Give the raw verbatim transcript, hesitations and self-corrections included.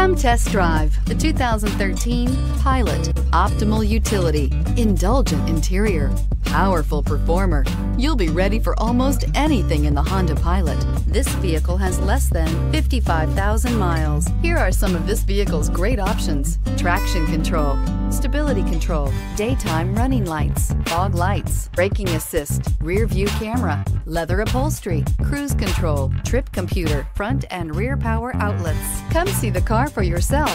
Come test drive the two thousand thirteen Pilot. Optimal utility, indulgent interior, powerful performer. You'll be ready for almost anything in the Honda Pilot. This vehicle has less than fifty-five thousand miles. Here are some of this vehicle's great options: traction control, stability control, daytime running lights, fog lights, braking assist, rear view camera, leather upholstery, cruise control, trip computer, front and rear power outlets. Come see the car for yourself.